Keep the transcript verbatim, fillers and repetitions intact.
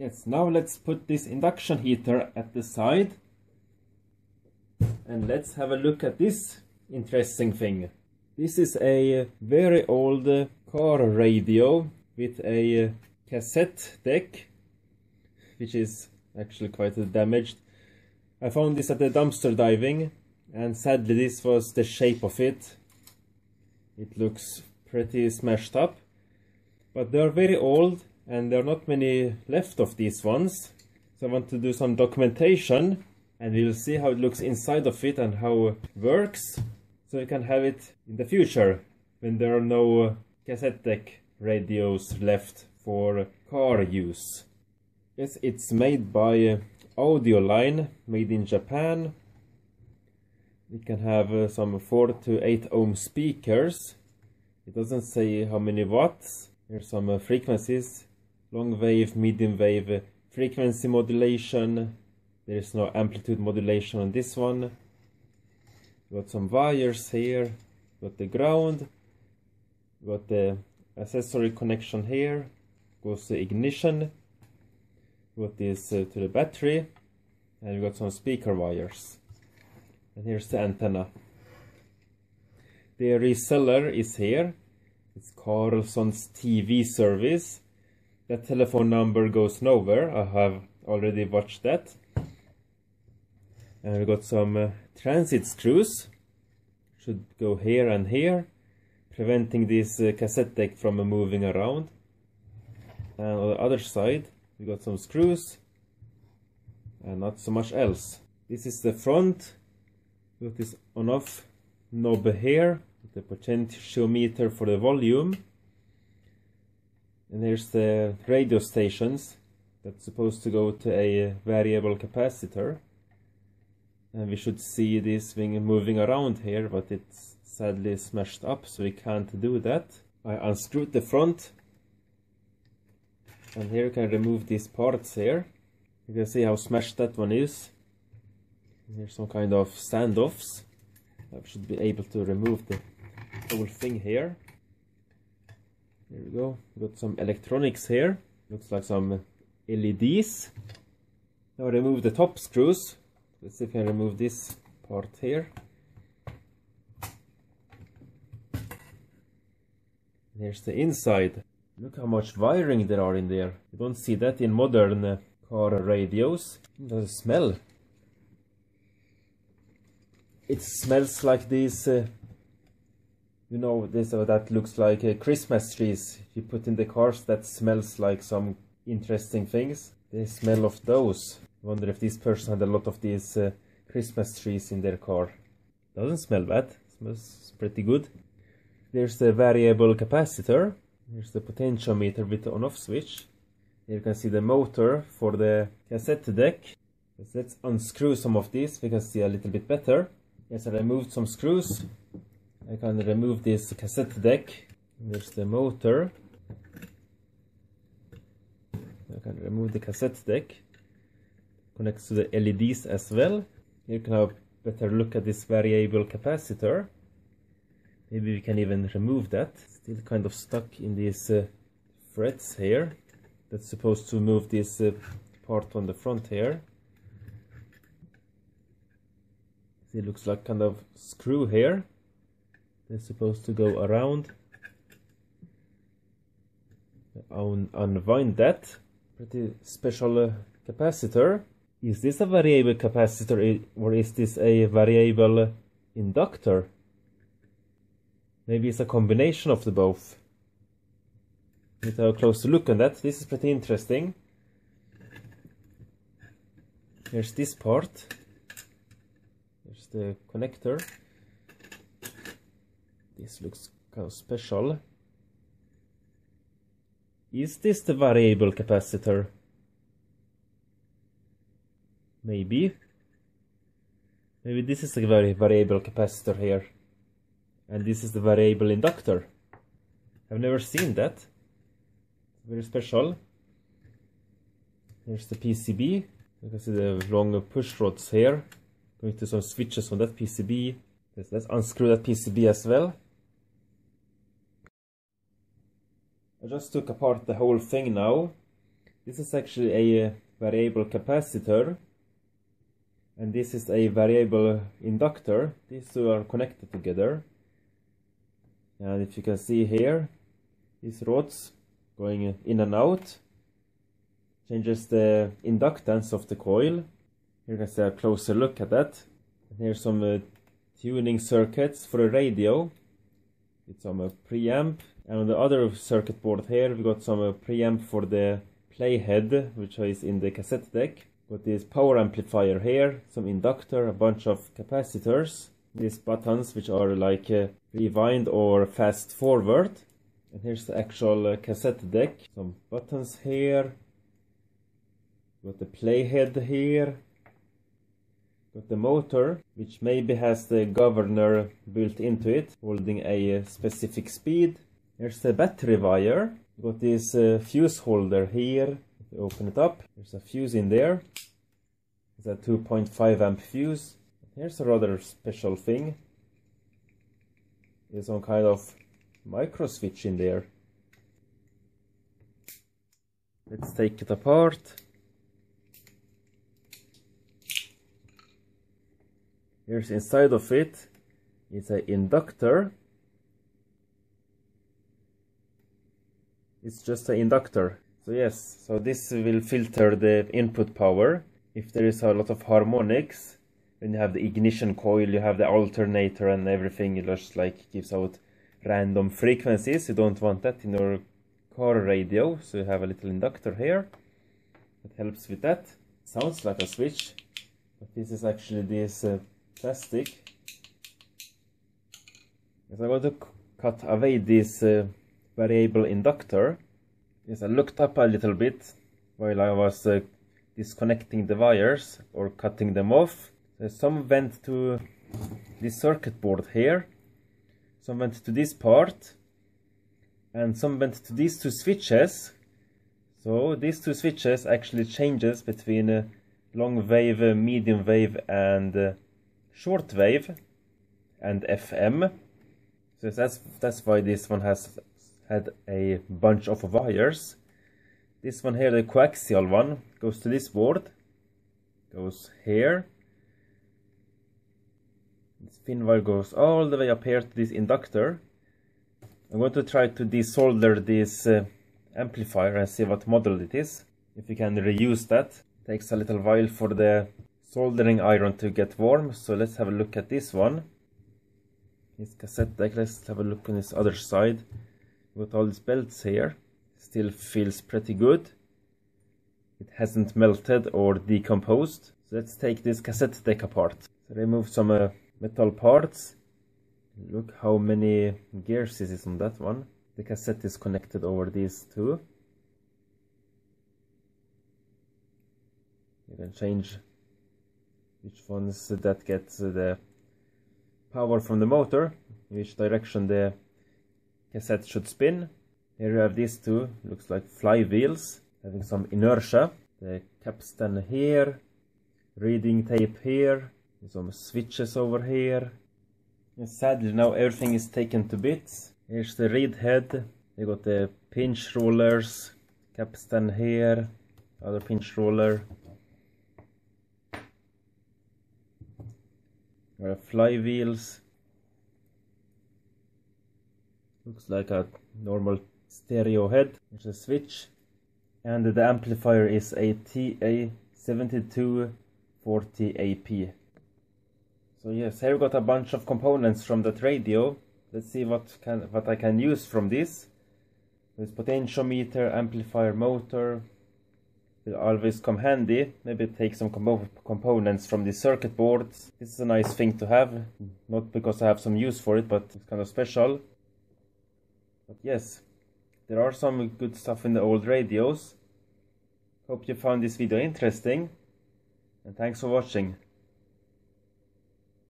Yes, now let's put this induction heater at the side and let's have a look at this interesting thing. This is a very old car radio with a cassette deck, which is actually quite damaged. I found this at the dumpster diving, and sadly this was the shape of it. It looks pretty smashed up, but they are very old and there are not many left of these ones. So I want to do some documentation and we will see how it looks inside of it and how it works, so you can have it in the future when there are no cassette deck radios left for car use. Yes, it's made by AudioLine, made in Japan. It can have uh, some four to eight ohm speakers. It doesn't say how many watts. There's some uh, frequencies, long wave, medium wave, uh, frequency modulation. There is no amplitude modulation on this one. Got some wires here, got the ground, got the accessory connection here, goes to ignition, got this uh, to the battery, and we got some speaker wires. And here's the antenna. The reseller is here. It's Karlsson's T V service. That telephone number goes nowhere. I have already watched that. And we got some uh, transit screws. Should go here and here, preventing this uh, cassette deck from uh, moving around. And on the other side, we got some screws and not so much else. This is the front. Got this on-off knob here, the potentiometer for the volume, and here's the radio stations that's supposed to go to a variable capacitor. And we should see this thing moving around here, but it's sadly smashed up, so we can't do that. I unscrewed the front, and here you can remove these parts here. You can see how smashed that one is. Here's some kind of standoffs. I should be able to remove the whole thing here. Here we go. Got some electronics here. Looks like some L E Ds. Now remove the top screws. Let's see if I can remove this part here. Here's the inside. Look how much wiring there are in there. You don't see that in modern uh, car radios. It doesn't smell. It smells like these, uh, you know, this or that looks like uh, Christmas trees you put in the cars. That smells like some interesting things. The smell of those. I wonder if this person had a lot of these uh, Christmas trees in their car. Doesn't smell bad. Smells pretty good. There's the variable capacitor. There's the potentiometer with the on-off switch. Here you can see the motor for the cassette deck. Let's unscrew some of these. We can see a little bit better. Yes, I removed some screws. I can remove this cassette deck. There's the motor. I can remove the cassette deck. Connects to the L E Ds as well. You can have a better look at this variable capacitor. Maybe we can even remove that. Still kind of stuck in these uh, frets here. That's supposed to move this uh, part on the front here. It looks like kind of screw here. They're supposed to go around. Un unwind that. Pretty special uh, capacitor. Is this a variable capacitor or is this a variable inductor? Maybe it's a combination of the both. Let's have a closer look on that. This is pretty interesting. Here's this part. There's the connector. This looks kind of special. Is this the variable capacitor? Maybe. Maybe this is the vari variable capacitor here. And this is the variable inductor. I've never seen that. It's very special. Here's the P C B. You can see the long push rods here. Going to some switches on that P C B. Let's, let's unscrew that P C B as well. I just took apart the whole thing now. This is actually a variable capacitor, and this is a variable inductor. These two are connected together, and if you can see here, these rods going in and out changes the inductance of the coil. Here you can see a closer look at that. And here's some uh, tuning circuits for a radio with some uh, preamp, and on the other circuit board here we got some uh, preamp for the playhead, which is in the cassette deck. Got this power amplifier here, some inductor, a bunch of capacitors, these buttons which are like uh, rewind or fast forward, and here's the actual uh, cassette deck. Some buttons here, got the playhead here, got the motor, which maybe has the governor built into it, holding a specific speed. Here's the battery wire. Got this uh, fuse holder here. If you open it up, there's a fuse in there. It's a two point five amp fuse. Here's a rather special thing. There's some kind of micro switch in there. Let's take it apart. Here's inside of it. It's an inductor. It's just an inductor. So yes, so this will filter the input power. If there is a lot of harmonics, then you have the ignition coil, you have the alternator and everything. It just like gives out random frequencies. You don't want that in your car radio, so you have a little inductor here that helps with that. Sounds like a switch, but this is actually this uh, plastic. So I'm going to cut away this uh, variable inductor. Yes, I looked up a little bit while I was uh, disconnecting the wires or cutting them off. Uh, some went to this circuit board here, some went to this part, and some went to these two switches. So these two switches actually changes between uh, long wave, uh, medium wave and uh, short wave and F M. So that's that's why this one has had a bunch of wires. This one here, the coaxial one, goes to this board, goes here. This thin wire goes all the way up here to this inductor. I'm going to try to desolder this uh, amplifier and see what model it is, if we can reuse that. Takes a little while for the soldering iron to get warm, so let's have a look at this one. This cassette deck, let's have a look on this other side. With all these belts here, still feels pretty good. It hasn't melted or decomposed. So let's take this cassette deck apart. So remove some uh, metal parts. Look how many gears is on that one. The cassette is connected over these two. You can change which ones that gets the power from the motor, in which direction the cassette should spin. Here we have these two, looks like flywheels, having some inertia. The capstan here, reading tape here, some switches over here. And sadly now everything is taken to bits. Here's the reed head, they got the pinch rollers, capstan here, other pinch roller. There are flywheels. Looks like a normal stereo head. There's a switch. And the amplifier is a T A seven two four zero A P. So yes, here we got a bunch of components from that radio. Let's see what can what I can use from this. This potentiometer, amplifier, motor will always come handy. Maybe take some compo components from the circuit boards. This is a nice thing to have. Not because I have some use for it, but it's kind of special. But yes, there are some good stuff in the old radios. Hope you found this video interesting, and thanks for watching.